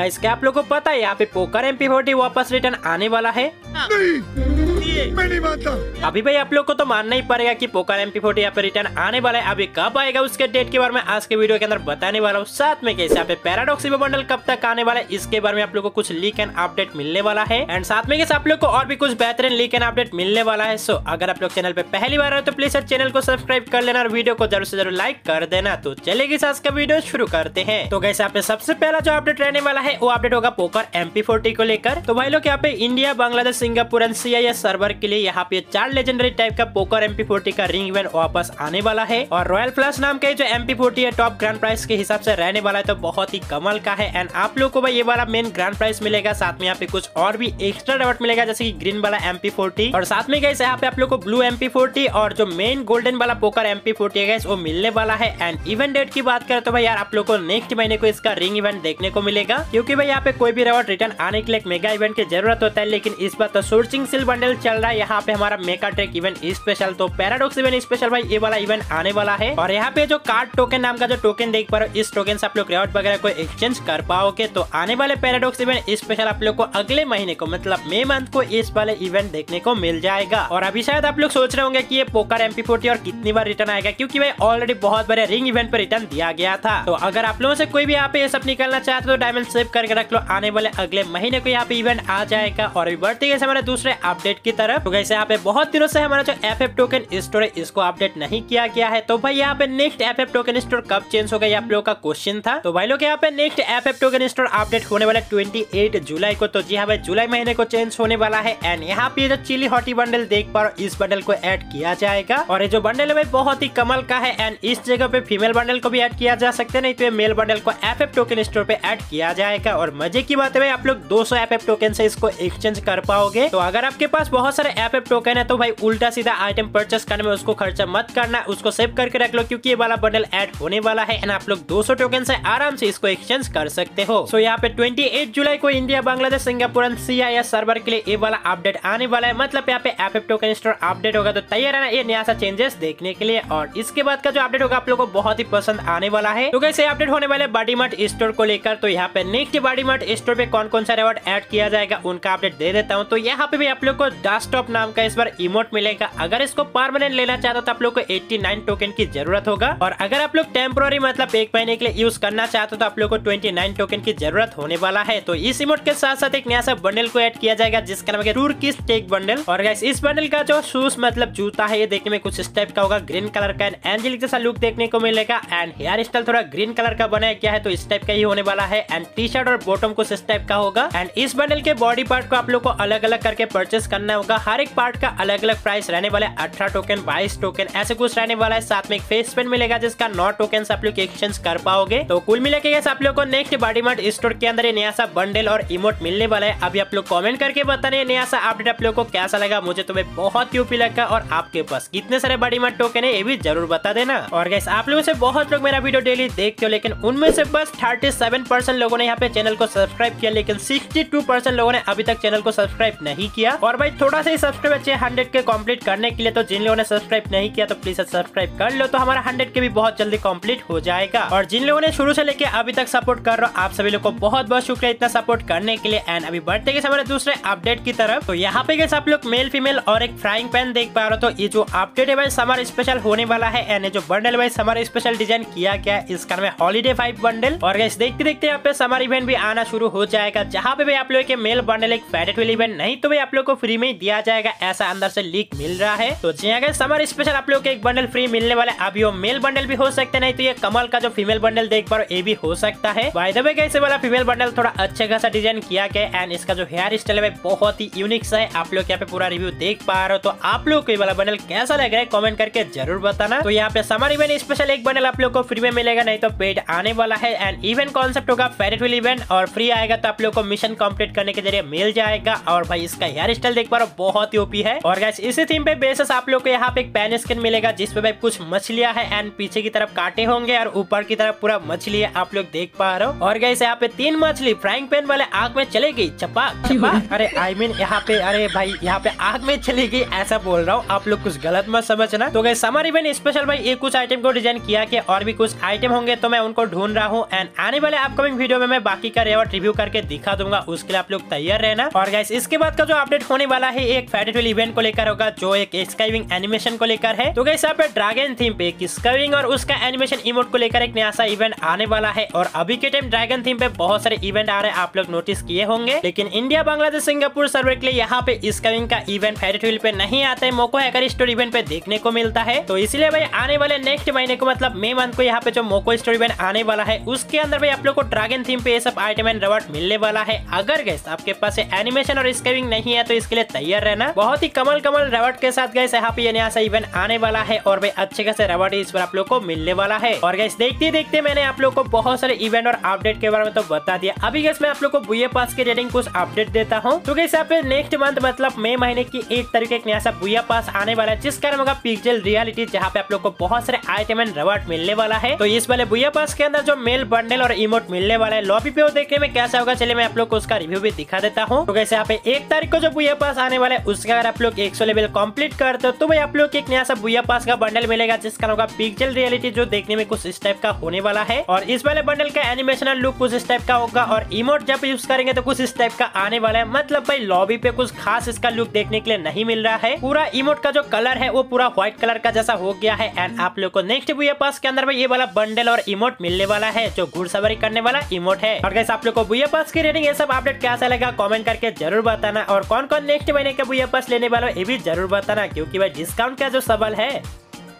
Guys क्या आप लोगों को पता है यहाँ पे पोकर MP40 वापस रिटर्न आने वाला है? नहीं, मैं नहीं मानता। अभी भाई आप लोग को तो मानना ही पड़ेगा कि पोकर MP40 यहाँ पे रिटर्न आने वाला है। अभी कब आएगा उसके डेट के बारे में आज के वीडियो के अंदर बताने वाला हूँ, साथ में कैसे यहाँ पे पैराडॉक्स ईवो बंडल कब तक आने वाला है इसके बारे में आप लोग को कुछ लीक एंड अपडेट मिलने वाला है, एंड साथ में कैसे आप लोग को और भी कुछ बेहतरीन लीक एंड अपडेट मिलने वाला है। सो अगर आप लोग चैनल पे पहली बार आए तो प्लीज चैनल को सब्सक्राइब कर लेना और वीडियो को जरूर से जरूर लाइक कर देना। तो चलेगी आज का वीडियो शुरू करते हैं। तो गाइस यहाँ पे सबसे पहला जो अपडेट रहने वाला है वो अपडेट होगा पोकर MP40 को लेकर। तो भाई लोग यहाँ पे India, Bangladesh, Singapore and CIS server के लिए यहाँ पे 4 लेजेंडरी टाइप का पोकर MP40 का रिंग इवेंट वापस आने वाला है और रॉयल फ्लैश नाम का जो MP40 है टॉप ग्रांड प्राइस के हिसाब से रहने वाला है, तो बहुत ही कमाल का है। एंड आप लोग को भाई ये वाला मेन ग्रांड प्राइस मिलेगा, साथ में यहाँ पे कुछ और भी एक्स्ट्रा रिवॉर्ड मिलेगा जैसे की ग्रीन वाला MP40 और साथ में गाइस यहाँ पे आप लोग को ब्लू MP40 और जो मेन गोल्डन वाला पोकर MP40 है गाइस वो मिलने वाला है। एंड इवेंट डेट की बात करें तो भाई यार आप लोग को नेक्स्ट महीने को इसका रिंग इवेंट देखने को मिलेगा, क्योंकि भाई यहाँ पे कोई भी रिवॉर्ड रिटर्न आने के लिए मेगा इवेंट की जरूरत होता है, लेकिन इस बार तो सोर्सिंग सिल बंडल चल रहा है। यहाँ पे हमारा मेगा ट्रैक इवेंट स्पेशल, तो पैराडॉक्स इवेंट स्पेशल भाई ये वाला इवेंट आने वाला है। और यहाँ पे जो कार्ड टोकन नाम का जो टोकन देख पा रहे हो, इस टोकन से आप लोग रिवॉर्ड वगैरह को एक्सचेंज कर पाओगे। तो आने वाले पैराडॉक्स इवेंट स्पेशल आप लोग को अगले महीने को मतलब मई मंथ को इस वाले इवेंट देखने को मिल जाएगा। और अभी शायद आप लोग सोच रहे होंगे की ये पोकर MP40 और कितनी बार रिटर्न आएगा, क्योंकि भाई ऑलरेडी बहुत बड़े रिंग इवेंट पर रिटर्न दिया गया था। तो अगर आप लोगों से कोई भी यहाँ पे ये सब निकालना चाहते हो तो डायमंड सेव करके रख लो, आने वाले अगले महीने को यहाँ पे इवेंट आ जाएगा। और अभी बढ़ते हैं हमारे दूसरे अपडेट की तरफ। तो वैसे यहाँ पे बहुत दिनों से हमारा जो FF टोकन स्टोर है इसको अपडेट नहीं किया गया है, तो भाई यहाँ पे नेक्स्ट FF टोकन स्टोर कब चेंज होगा आप लोगों का क्वेश्चन था। तो भाई लोग यहाँ पे next FF token store update होने वाला 28 जुलाई को, तो जी हाँ भाई जुलाई महीने को चेंज होने वाला है। एंड यहाँ पे जो चिली हॉटी बंडल देख पा रहे हो, इस बंडल को एड किया जाएगा और ये जो बंडल है भाई बहुत ही कमाल का है। एंड इस जगह पे फीमेल बंडल को भी ऐड किया जा सकते हैं, नहीं तो ये मेल बंडल को FF टोकन स्टोर पे ऐड किया जाएगा। और मजे की बात है भाई आप लोग 200 FF टोकन से इसको एक्सचेंज कर पाओगे। तो अगर आपके पास बहुत सारे FF टोकन है तो भाई उल्टा सीधा आइटम परचेस करने में उसको खर्चा मत करना, उसको सेव करके रख लो, क्योंकि ये वाला बंडल ऐड होने वाला है एंड आप लोग 200 टोकन से आराम से इसको एक्सचेंज कर सकते हो। सो यहाँ पे 28 जुलाई को India, Bangladesh, Singapore and CIS server के लिए ये वाला अपडेट आने वाला है, मतलब यहाँ पे FF टोकन स्टोर अपडेट होगा। तो तैयार रहना ये नया सा चेंजेस देखने के लिए। और इसके बाद का जो अपडेट होगा आप लोग को बहुत ही पसंद आने वाला है। तो कैसे अपडेट होने वाले बॉडी मार्ट स्टोर को लेकर, तो यहाँ पे नेक्स्ट बॉडी मार्ट स्टोर पे कौन कौन सा रिवॉर्ड ऐड किया जाएगा उनका अपडेट दे देता हूँ। तो यहाँ पे भी आप लोग को डस्टॉप नाम का इस बार इमोट मिलेगा, अगर इसको परमानेंट लेना चाहते हो तो आप लोग को 89 टोकन की जरूरत होगा, और अगर आप लोग टेम्पोररी मतलब एक महीने के लिए यूज करना चाहते हो तो आप लोग को 29 टोकन की जरूरत होने वाला है। तो इस इमोट के साथ साथ एक नया सा बंडल को ऐड किया जाएगा जिसका नाम है टर्किश टेक बंडल। और इस बंडल का जो शूज मतलब जूता है ये देखने में कुछ इस टाइप का होगा, ग्रीन कलर का एंजेलिक जैसा लुक देखने को मिलेगा। एंड हेयर स्टाइल थोड़ा ग्रीन कलर का बनाया गया है तो इस टाइप का ही होने वाला है। एंड टी शर्ट और बॉटम कुछ इस टाइप का होगा। एंड इस बंडल के बॉडी पार्ट को आप लोग को अलग अलग करके परचेस करना होगा, हर एक पार्ट का अलग अलग प्राइस रहने वाला है, 18 टोकन, 22 टोकन ऐसे कुछ रहने वाला है। साथ में एक फेस पेन मिलेगा जिसका 9 टोकन आप लोग एक्सचेंज कर पाओगे। तो कुल मिला के आप लोग को नेक्स्ट बॉडी मार्ट स्टोर के अंदर नया सा बंडल और इमोट मिलने वाला है। अभी आप लोग कॉमेंट करके बताने नया सा अपडेट आप लोग को कैसा लगा, मुझे तो बहुत यूपी लगा। और आपके पास कितने सारे बॉडी मार्ट टोकन है ये भी जरूर बता देना। और गाइस आप लोगों से बहुत लोग मेरा वीडियो डेली देखते हो, लेकिन उनमें से बस 37% लोगों ने यहाँ पे चैनल को सब्सक्राइब किया, लेकिन 62% लोगों ने अभी तक चैनल को सब्सक्राइब नहीं किया। और भाई थोड़ा सा ही सब्सक्राइब अच्छे 100 के कंप्लीट करने के लिए, तो जिन लोगों ने सब्सक्राइब नहीं किया तो प्लीज सब्सक्राइब कर लो, तो हमारा 100 के भी बहुत जल्दी कम्प्लीट हो जाएगा। और जिन लोगों ने शुरू से लेके अभी तक सपोर्ट कर रहा हो आप सभी लोग को बहुत बहुत शुक्रिया इतना सपोर्ट करने के लिए। एंड अभी बढ़ते गए हमारे दूसरे अपडेट की तरफ। तो यहाँ पे गए आप लोग मेल, फीमेल और एक फ्राइंग पैन देख पा रहे हो, तो ये जो अपडेट है भाई समर स्पेशल होने वाला है। एंड जो बंडल भाई समर स्पेशल डिजाइन किया गया है इसका नाम है हॉलीडे 5 बंडल। और गाइस देखते देखते यहाँ पे समर इवेंट भी आना शुरू हो जाएगा, जहाँ पे भाई आप लोग के मेल बंडल एक फेडेटल इवेंट नहीं तो भाई आप लोग को फ्री में दिया जाएगा, ऐसा अंदर से लीक मिल रहा है। तो जी अगर समर स्पेशल आप लोग एक बंडल फ्री मिलने वाला, अभी वो मेल बंडल भी हो सकता है, नहीं तो ये कमल का जो फीमेल बंडल देख पा रहे हो ये भी हो सकता है। बाय द वे गाइस वाला फीमेल बंडल थोड़ा अच्छे खासा डिजाइन किया गया एंड इसका जो हेयर स्टाइल है बहुत ही यूनिक सा है। आप लोग यहाँ पे पूरा रिव्यू देख पा रहे हो, तो आप लोग को ये वाला बंडल कैसा लग रहा है कमेंट करके जरूर बताना। तो यहाँ पे समर इवेंट स्पेशल एक बंडल आप लोग को फ्री में मिलेगा, नहीं तो पेड आने वाला है। एंड इवेंट कॉन्सेप्ट होगा फेयरवेल इवेंट और फ्री आएगा, तो आप लोग को मिशन कंप्लीट करने के जरिए मिल जाएगा। और भाई इसका हेयर स्टाइल देख पा रहे हो बहुत ही ओपी है। और गाइस इसी थीम पे बेसिस आप लोग को यहाँ पे एक पैन स्किन मिलेगा जिसपे भाई कुछ मछलियां है एंड पीछे की तरफ कांटे होंगे और ऊपर की तरफ पूरा मछली आप लोग देख पा रहे हो। और गाइस यहाँ पे 3 मछली फ्राइंग पैन वाले आग में चले गई, चपाक चपाक। अरे आई मीन यहाँ पे, अरे भाई यहाँ पे आग में चली गई ऐसा बोल रहा हूँ, आप लोग कुछ गलत मत समझना। तो गाइस हमारी बहन स्पेशल भाई ये कुछ आइटम को डिजाइन किया कि और भी कुछ आइटम होंगे तो मैं उनको ढूंढ रहा हूँ एंड आने वाले अपकमिंग वीडियो में मैं बाकी का रेवर रिव्यू करके दिखा दूंगा, उसके लिए आप लोग तैयार रहना। और गाइस इसके बाद का जो अपडेट होने वाला है एक फैटेटुअल इवेंट को लेकर होगा जो एक स्काइविंग एनिमेशन को लेकर है। तो गाइस यहाँ पे ड्रैगन थीम पे एक स्काइविंग और उसका एनिमेशन इमोट को लेकर एक नया सा इवेंट आने वाला है। और अभी के टाइम ड्रैगन थीम पे बहुत सारे इवेंट आ रहे हैं, आप लोग नोटिस किए होंगे, लेकिन इंडिया बांग्लादेश सिंगापुर सर्वर के लिए यहाँ पे स्काइविंग का इवेंट फैटेटुअल पे नहीं आता है, मोको हैकर स्टोर इवेंट पे देखने को मिलता है। तो इसलिए भाई आने वाले नेक्स्ट महीने को मतलब मई मंथ को यहाँ पे जो मोको स्टोर इवेंट आने वाला है उसके अंदर भाई आप लोग को ड्रैगन थीम पे ये सब आइटम एंड रिवॉर्ड मिलने वाला है। अगर गाइस आपके पास एनिमेशन और स्काइविंग नहीं है तो इसके लिए तैयार रहना, बहुत ही कमल कमल रिवॉर्ड के साथ गाइस यहाँ पे ये नया सा इवेंट आने वाला है और भाई अच्छे खासे रिवॉर्ड इस पर आप लोग को मिलने वाला है। और गाइस देखते देखते मैंने आप लोग को बहुत सारे इवेंट और अपडेट के बारे में तो बता दिया। अभी गाइस मैं आप लोग को बुए पास के रिगार्डिंग कुछ अपडेट देता हूँ। तो गाइस यहाँ पे नेक्स्ट मंथ मतलब मई महीने की 1 तारीख एक नया सा बुआ पास आने वाला है जिसका नाम होगा पिक्सेल रियलिटी, जहाँ पे आप लोग को बहुत सारे आइटम एंड रिवॉर्ड मिलने वाला है। तो इस वाले बुआ पास के अंदर जो मेल बंडल और इमोट मिलने वाला है लॉबी पे वो देखने में कैसा होगा, चलिए मैं आप लोग को उसका रिव्यू भी दिखा देता हूँ। तो कैसे यहाँ पे 1 तारीख को जो बुआ पास आने वाला है उसका अगर आप लोग 100 लेवल कंप्लीट करते हो तो भाई आप लोग एक नया सा बुआ पास का बंडल मिलेगा जिसका नाम होगा पिक्सेल रियलिटी, जो देखने में कुछ इस टाइप का होने वाला है। और इस वाले बंडल का एनिमेशनल लुक कुछ इस टाइप का होगा और इमोट जब यूज करेंगे तो कुछ इस टाइप का आने वाला है। मतलब भाई लॉबी पे कुछ खास इसका लुक देखने के लिए नहीं मिल रहा है, पूरा इमोट का जो कलर है वो पूरा व्हाइट कलर का जैसा हो गया है। एंड आप लोग को नेक्स्ट बुआ पास के अंदर ये वाला बंडल और इमोट मिलने वाला है जो घुड़सवारी करने वाला इमोट है। और कैसे आप लोग को बुआ पास की रेटिंग ये सब अपडेट कैसा लगा कमेंट करके जरूर बताना, और कौन कौन नेक्स्ट महीने का बुआ पास लेने वाला है ये भी जरूर बताना, क्योंकि भाई डिस्काउंट का जो सवाल है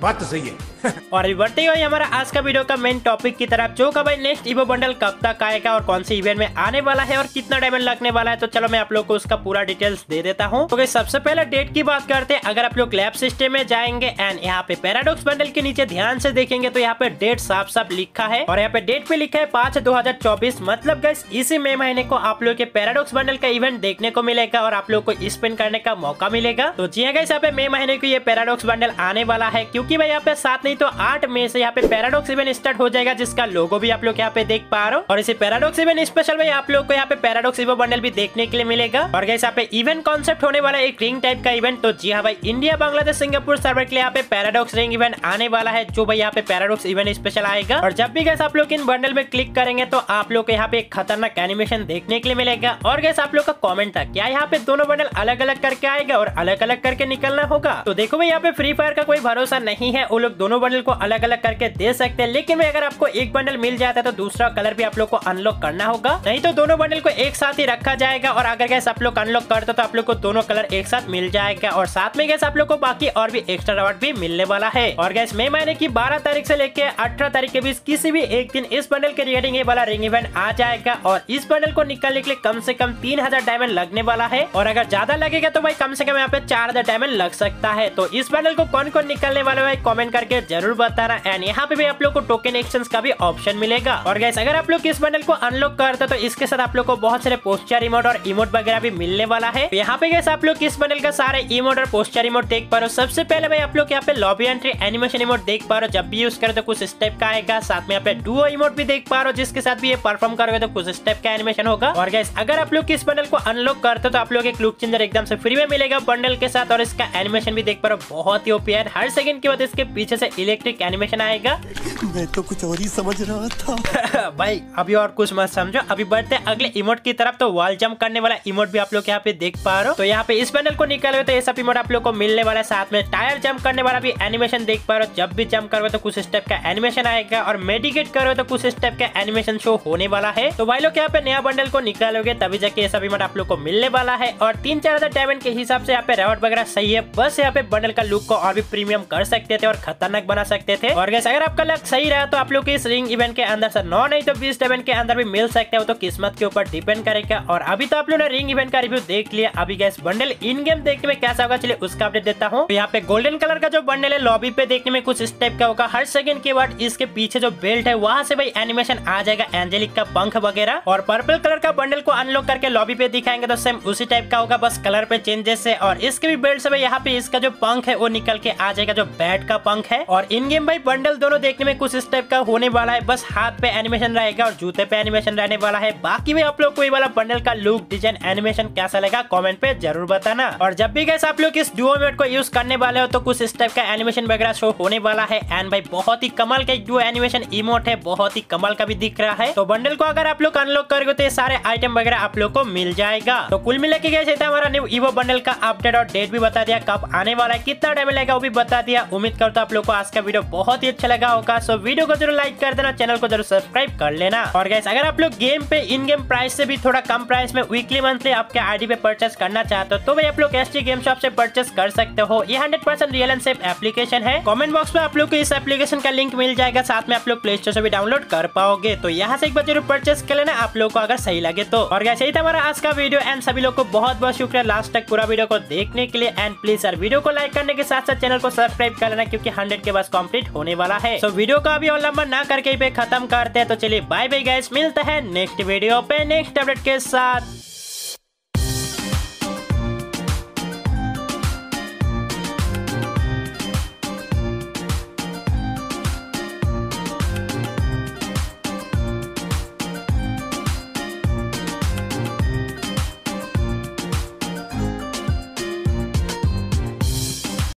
बात तो सही है। और बढ़ते हुए हमारा आज का वीडियो का मेन टॉपिक की तरफ जो का भाई नेक्स्ट इवो बंडल कब तक आएगा और कौन से इवेंट में आने वाला है और कितना डायमंड लगने वाला है, तो चलो मैं आप लोग को उसका पूरा डिटेल्स दे देता हूँ। तो सबसे पहले डेट की बात करते हैं। अगर आप लोग लैब सिस्टम में जाएंगे एंड यहाँ पे पैराडॉक्स बंडल के नीचे ध्यान से देखेंगे तो यहाँ पे डेट साफ साफ लिखा है और यहाँ पे डेट पे लिखा है 5/2024। मतलब गाइस इसी मई महीने को आप लोग के पैराडॉक्स बंडल का इवेंट देखने को मिलेगा और आप लोग को स्पिन करने का मौका मिलेगा। तो जी गाइस यहाँ पे मई महीने को ये पैराडॉक्स बंडल आने वाला है, क्योंकि भाई यहाँ पे 7 नहीं तो 8 मई से यहाँ पे पैराडॉक्स इवेंट स्टार्ट हो जाएगा जिसका लोगो भी आप लोग यहाँ पे देख पा रहे हो। और इसी पैराडॉक्स इवेंट स्पेशल भाई आप लोग को यहाँ पे पैराडॉक्स इवो बंडल भी देखने के लिए मिलेगा। और गाइस यहाँ पे इवेंट कॉन्सेप्ट होने वाला एक रिंग टाइप का इवेंट। तो जी हाँ भाई इंडिया बांग्लादेश सिंगापुर सर्वर के लिए यहाँ पे पैराडॉक्स रिंग इवेंट आने वाला है जो भाई यहाँ पे पैराडॉक्स इवेंट स्पेशल आएगा। और जब भी गाइस आप लोग इन बंडल में क्लिक करेंगे तो आप लोग को यहाँ पे एक खतरनाक एनिमेशन देखने के लिए मिलेगा। और गाइस आप लोग का कॉमेंट था क्या यहाँ पे दोनों बंडल अलग अलग करके आएगा और अलग अलग करके निकलना होगा। तो देखो भाई यहाँ पे फ्री फायर का कोई भरोसा नहीं है, वो लोग दोनों बंडल को अलग अलग करके दे सकते हैं, लेकिन भाई अगर आपको एक बंडल मिल जाता है तो दूसरा कलर भी आप लोग को अनलॉक करना होगा, नहीं तो दोनों बंडल को एक साथ ही रखा जाएगा। और अगर गैस आप लोग अनलॉक करते हो तो आप लोग को दोनों कलर एक साथ मिल जाएगा और साथ में गैस आप लोग को बाकी और भी एक्स्ट्रा रिवॉर्ड भी मिलने वाला है। और गैस मई महीने की 12 तारीख से लेकर 18 तारीख के बीच किसी भी एक दिन इस बंडल के रिगार्डिंग ये वाला रिंग इवेंट आ जाएगा। और इस बंडल को निकालने के लिए कम से कम 3000 डायमंड लगने वाला है, और अगर ज्यादा लगेगा तो भाई कम से कम यहाँ पे 4000 डायमंड लग सकता है। तो इस बंडल को कौन कौन निकालने वाला है कमेंट करके जरूर बताना। एंड यहाँ पे भी आप लोग को टोकन एक्सचेंज का भी ऑप्शन मिलेगा। और गाइस अगर आप लोग इस बंडल को अनलॉक करते तो इसके साथ आप लोग को बहुत सारे पोस्चर इमोट और इमोट वगैरह भी मिलने वाला है। यहाँ पे गाइस आप लोग इस बंडल का सारे इमोट और पोस्चर इमोट देख पा रहे हो। सबसे पहले भाई आप लोग यहाँ पे लॉबी एंट्री एनिमेशन इमोट देख पा रहे हो, जब भी यूज करो तो कुछ स्टेप का आएगा। साथ में यहाँ पे डुओ इमोट भी देख पा रहे हो, जिसके साथ भी ये परफॉर्म करोगे तो कुछ स्टेप का एनिमेशन होगा। और गाइस अगर आप लोग इस बंडल को अनलॉक करते तो आप लोग एक लुक चेंजर एकदम से फ्री में मिलेगा बंडल के साथ, और इसका एनिमेशन भी देख पा रहे हो बहुत ही ओपी है। हर सेकंड के बाद इसके पीछे से इलेक्ट्रिक एनिमेशन आएगा। मैं तो कुछ और ही समझ रहा था। भाई अभी और कुछ मत समझो, अभी बढ़ते अगले इमोट की तरफ। तो वॉल जंप करने वाला इमोट भी आप लोग यहाँ पे देख पा रहे हो। तो यहाँ पे इस बंडल को निकालोगे तो ये सब इमोट आप लोग को मिलने वाला है। साथ में टायर जंप करने वाला भी एनिमेशन देख पा रहे हो, जब भी जंप करोगे तो कुछ स्टेप का एनिमेशन आएगा। और मेडिकेट करोगे तो कुछ स्टेप का एनिमेशन शो होने वाला है। तो भाई लोग यहाँ पे नया बंडल को निकालोगे तभी जाके ये सब इमोट आप लोग को मिलने वाला है। और 3-4000 डायमंड के हिसाब से यहाँ पे रिवॉर्ड वगैरह सही है, बस यहाँ पे बंडल का लुक को और भी प्रीमियम कर सकते थे और खतरनाक बना सकते थे। और गैस अगर आपका लक सही रहा तो आप लोग इस रिंग इवेंट के अंदर से 9 नहीं तो 20 इवेंट के अंदर भी मिल सकते हो, तो किस्मत के ऊपर डिपेंड करेगा। और अभी तो आप लोग ने रिंग इवेंट का रिव्यू देख लिया। अभी गैस बंडल इन गेम देखने में कैसा होगा चलिए उसका अपडेट देता हूँ। तो यहाँ पे गोल्डन कलर का जो बंडल है लॉबी पे देखने में कुछ इस टाइप का होगा। हर सेकंड के बाद इसके पीछे जो बेल्ट है वहाँ से भाई एनिमेशन आ जाएगा एंजेलिक का पंख वगैरह। और पर्पल कलर का बंडल को अनलॉक करके लॉबी पे दिखाएंगे तो सेम उसी टाइप का होगा, बस कलर पे चेंजेस है। और इसके भी बेल्ट से भाई यहाँ पे इसका जो पंख है वो निकल के आ जाएगा, जो बैट का पंख है। और इन गेम भाई बंडल दोनों देखने में कुछ इस टाइप का होने वाला है, बस हाथ पे एनिमेशन रहेगा और जूते पे एनिमेशन रहने वाला है। बाकी भाई आप लोग को ये वाला बंडल का लुक डिजाइन एनिमेशन कैसा लगा कमेंट पे जरूर बताना। और जब भी गैस आप लोग इस डुओ मेट को यूज करने वाले हो तो कुछ इस टाइप का एनिमेशन वगैरह शो होने वाला है। एंड भाई बहुत ही कमाल का एक डुओ एनिमेशन इमोट है, बहुत ही कमाल का भी दिख रहा है। तो बंडल को अगर आप लोग अनलॉक करोगे तो ये सारे आइटम वगैरह आप लोग को मिल जाएगा। तो कुल मिला के गैस ये था हमारा न्यू इवो बंडल का अपडेट और डेट भी बता दिया कब आने वाला है, कितना टाइम लगेगा वो भी बता दिया। उम्मीद करता हूं आप लोग को आज का वीडियो बहुत ही अच्छा लगा होगा। सो वीडियो को जरूर लाइक कर देना, चैनल को जरूर सब्सक्राइब कर लेना। और गैस अगर आप लोग गेम पे इन गेम प्राइस से भी थोड़ा कम प्राइस में वीकली मंथली आपके आईडी पे परचेस करना चाहते हो तो भाई आप लोग ST गेम शॉप से परचेस कर सकते हो। ये 100% रियल एंड सेफ एप्लीकेशन है। कमेंट बॉक्स में आप लोग को इस एप्लीकेशन का लिंक मिल जाएगा, साथ में आप लोग प्ले स्टोर से भी डाउनलोड कर पाओगे। तो यहाँ से एक बार जरूर परचेस कर लेना आप लोग को अगर सही लगे तो। और गैस यही था हमारा आज का वीडियो। एंड सभी लोग को बहुत बहुत शुक्रिया लास्ट तक पूरा वीडियो को देखने के लिए। एंड प्लीज सर वीडियो को लाइक करने के साथ साथ चैनल को सब्सक्राइब कर लेना क्योंकि 100 के पास कंप्लीट होने वाला है। तो वीडियो का अभी और लंबा ना करके ही पे खत्म करते हैं। तो चलिए बाय बाय गैस, मिलते हैं नेक्स्ट वीडियो पे नेक्स्ट अपडेट के साथ।